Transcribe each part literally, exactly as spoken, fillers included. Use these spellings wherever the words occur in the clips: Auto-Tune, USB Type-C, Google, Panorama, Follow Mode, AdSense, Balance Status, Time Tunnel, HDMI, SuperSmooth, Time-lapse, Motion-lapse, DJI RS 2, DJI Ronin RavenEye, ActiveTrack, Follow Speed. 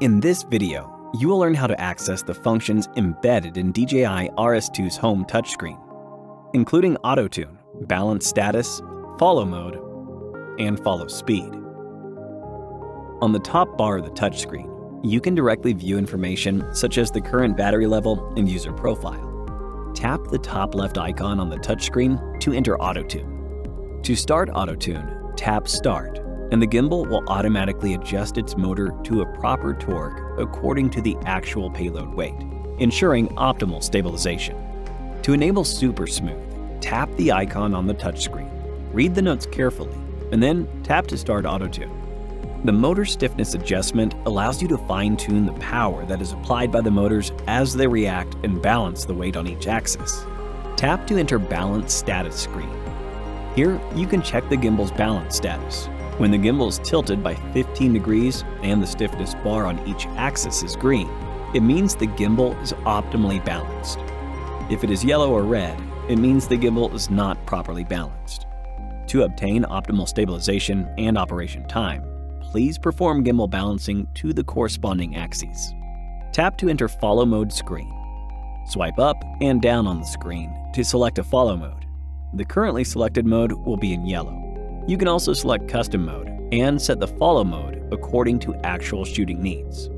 In this video, you will learn how to access the functions embedded in D J I R S two's home touchscreen, including Auto-Tune, Balance Status, Follow Mode, and Follow Speed. On the top bar of the touchscreen, you can directly view information such as the current battery level and user profile. Tap the top left icon on the touchscreen to enter Auto-Tune. To start Auto-Tune, tap Start, and the gimbal will automatically adjust its motor to a proper torque according to the actual payload weight, ensuring optimal stabilization. To enable SuperSmooth, tap the icon on the touchscreen, read the notes carefully, and then tap to start Auto-Tune. The motor stiffness adjustment allows you to fine-tune the power that is applied by the motors as they react and balance the weight on each axis. Tap to enter Balance Status screen. Here, you can check the gimbal's balance status. When the gimbal is tilted by fifteen degrees and the stiffness bar on each axis is green, it means the gimbal is optimally balanced. If it is yellow or red, it means the gimbal is not properly balanced. To obtain optimal stabilization and operation time, please perform gimbal balancing to the corresponding axes. Tap to enter Follow Mode screen. Swipe up and down on the screen to select a follow mode. The currently selected mode will be in yellow. You can also select custom mode and set the follow mode according to actual shooting needs.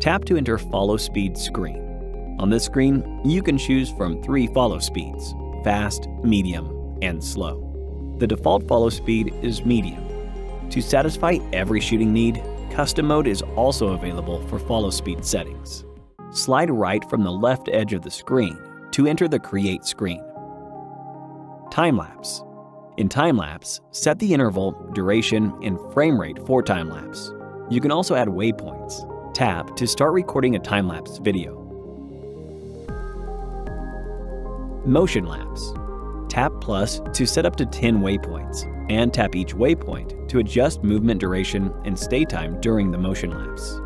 Tap to enter Follow Speed screen. On this screen, you can choose from three follow speeds: fast, medium, and slow. The default follow speed is medium. To satisfy every shooting need, custom mode is also available for follow speed settings. Slide right from the left edge of the screen to enter the Create screen. Time-lapse. In time-lapse, set the interval, duration, and frame rate for time-lapse. You can also add waypoints. Tap to start recording a time-lapse video. Motion-lapse. Tap plus to set up to ten waypoints, and tap each waypoint to adjust movement duration and stay time during the motion lapse.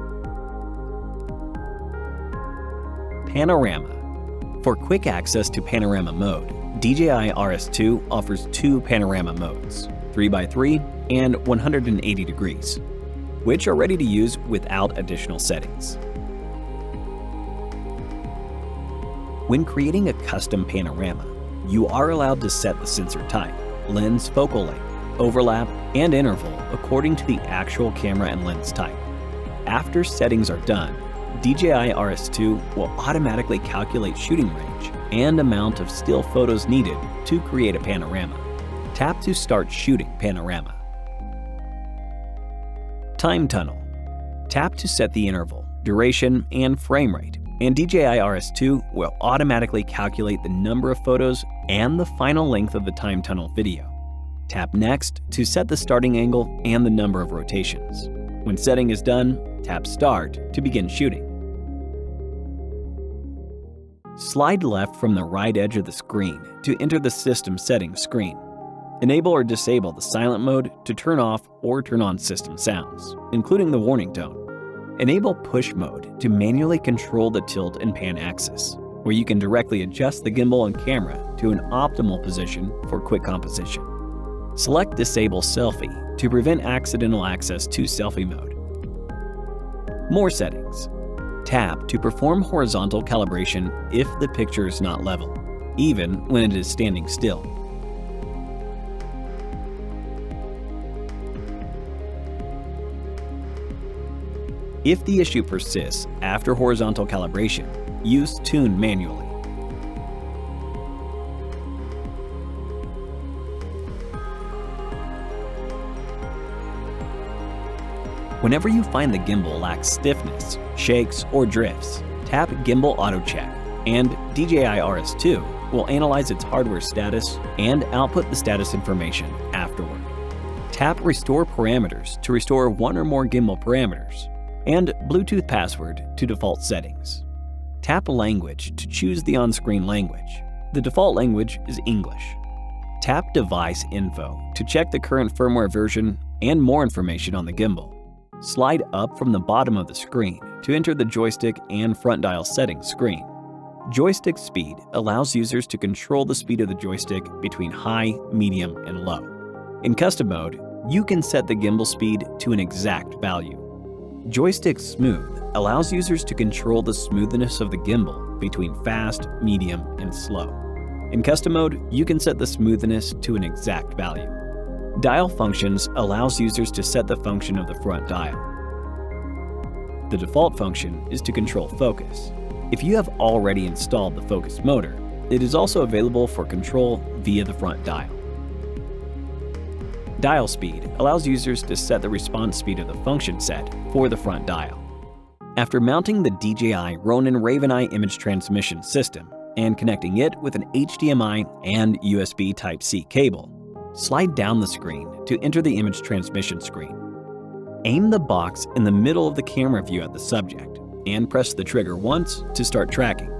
Panorama. For quick access to panorama mode, D J I R S two offers two panorama modes, three by three and one hundred eighty degrees, which are ready to use without additional settings. When creating a custom panorama, you are allowed to set the sensor type, lens focal length, overlap, and interval according to the actual camera and lens type. After settings are done, D J I R S two will automatically calculate shooting range and amount of still photos needed to create a panorama. Tap to start shooting panorama. Time Tunnel. Tap to set the interval, duration, and frame rate, and D J I R S two will automatically calculate the number of photos and the final length of the time tunnel video. Tap Next to set the starting angle and the number of rotations. When setting is done, tap Start to begin shooting. Slide left from the right edge of the screen to enter the System Settings screen. Enable or disable the silent mode to turn off or turn on system sounds, including the warning tone. Enable Push Mode to manually control the tilt and pan axis, where you can directly adjust the gimbal and camera to an optimal position for quick composition. Select Disable Selfie to prevent accidental access to selfie mode. More settings. Tap to perform horizontal calibration if the picture is not level, even when it is standing still. If the issue persists after horizontal calibration, use Tune manually. Whenever you find the gimbal lacks stiffness, shakes, or drifts, tap Gimbal Auto Check, and D J I R S two will analyze its hardware status and output the status information afterward. Tap Restore Parameters to restore one or more gimbal parameters, and Bluetooth password to default settings. Tap Language to choose the on-screen language. The default language is English. Tap Device Info to check the current firmware version and more information on the gimbal. Slide up from the bottom of the screen to enter the joystick and front dial settings screen. Joystick speed allows users to control the speed of the joystick between high, medium, and low. In custom mode, you can set the gimbal speed to an exact value. Joystick Smooth allows users to control the smoothness of the gimbal between fast, medium, and slow. In custom mode, you can set the smoothness to an exact value. Dial Functions allows users to set the function of the front dial. The default function is to control focus. If you have already installed the focus motor, it is also available for control via the front dial. Dial Speed allows users to set the response speed of the function set for the front dial. After mounting the D J I Ronin RavenEye image transmission system and connecting it with an H D M I and U S B Type-C cable, slide down the screen to enter the image transmission screen. Aim the box in the middle of the camera view at the subject and press the trigger once to start tracking.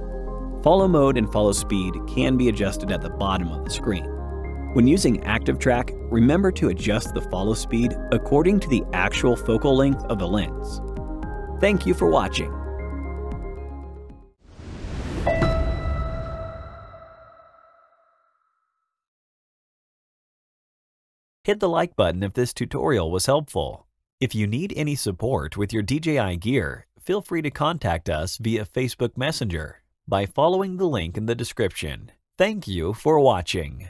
Follow Mode and Follow Speed can be adjusted at the bottom of the screen. When using ActiveTrack, remember to adjust the follow speed according to the actual focal length of the lens. Thank you for watching. Hit the like button if this tutorial was helpful. If you need any support with your D J I gear, feel free to contact us via Facebook Messenger by following the link in the description. Thank you for watching.